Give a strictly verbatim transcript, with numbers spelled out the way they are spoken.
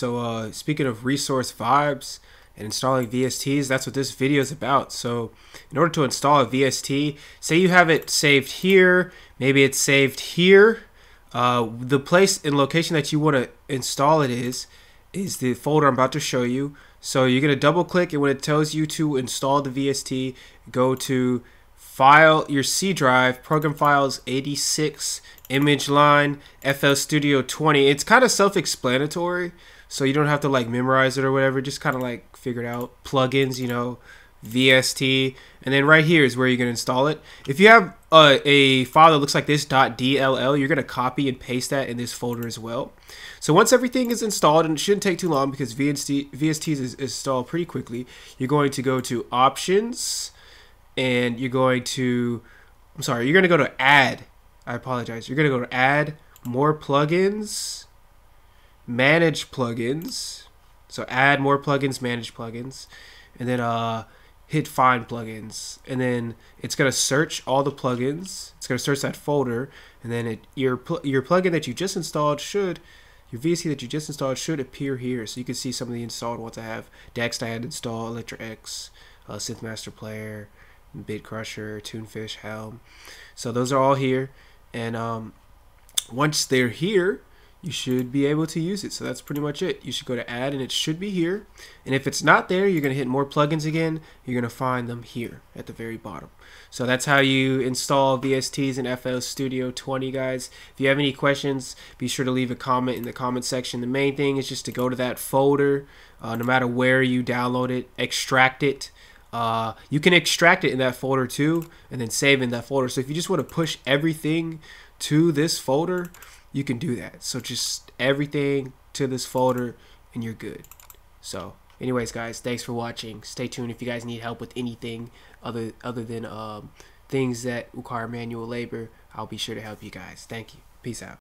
So uh, speaking of resource vibes and installing V S Ts, that's what this video is about. So in order to install a V S T, say you have it saved here, maybe it's saved here. Uh, the place and location that you want to install it is, is the folder I'm about to show you. So you're going to double click, and when it tells you to install the V S T, go to File, your C drive, Program Files eighty-six, Image Line, F L Studio twenty. It's kind of self-explanatory, so you don't have to like memorize it or whatever. Just kind of like figure it out. Plugins, you know, V S T, and then right here is where you're going to install it. If you have uh, a file that looks like this .dll, you're going to copy and paste that in this folder as well. So once everything is installed, and it shouldn't take too long because V S T, V S Ts is installed pretty quickly, you're going to go to Options, and you're going to, I'm sorry, you're going to go to Add, I apologize, you're going to go to Add, More Plugins, Manage Plugins, so Add More Plugins, Manage Plugins, and then uh, hit Find Plugins, and then it's going to search all the plugins. It's going to search that folder, and then it, your pl your plugin that you just installed should, your V S T that you just installed should appear here. So you can see some of the installed ones I have. Dexed I had installed, Electra X, uh, Synth Master Player, Bitcrusher, Tunefish, Helm. So those are all here, and um, once they're here, you should be able to use it. So that's pretty much it. You should go to Add, and it should be here. And if it's not there, you're going to hit More Plugins again. You're going to find them here at the very bottom. So that's how you install V S Ts in F L Studio twenty, guys. If you have any questions, be sure to leave a comment in the comment section. The main thing is just to go to that folder, uh, no matter where you download it, extract it. Uh, you can extract it in that folder too, and then save in that folder. So if you just want to push everything to this folder, you can do that. So just everything to this folder and you're good. So anyways, guys, thanks for watching. Stay tuned if you guys need help with anything other other than um, things that require manual labor. I'll be sure to help you guys. Thank you. Peace out.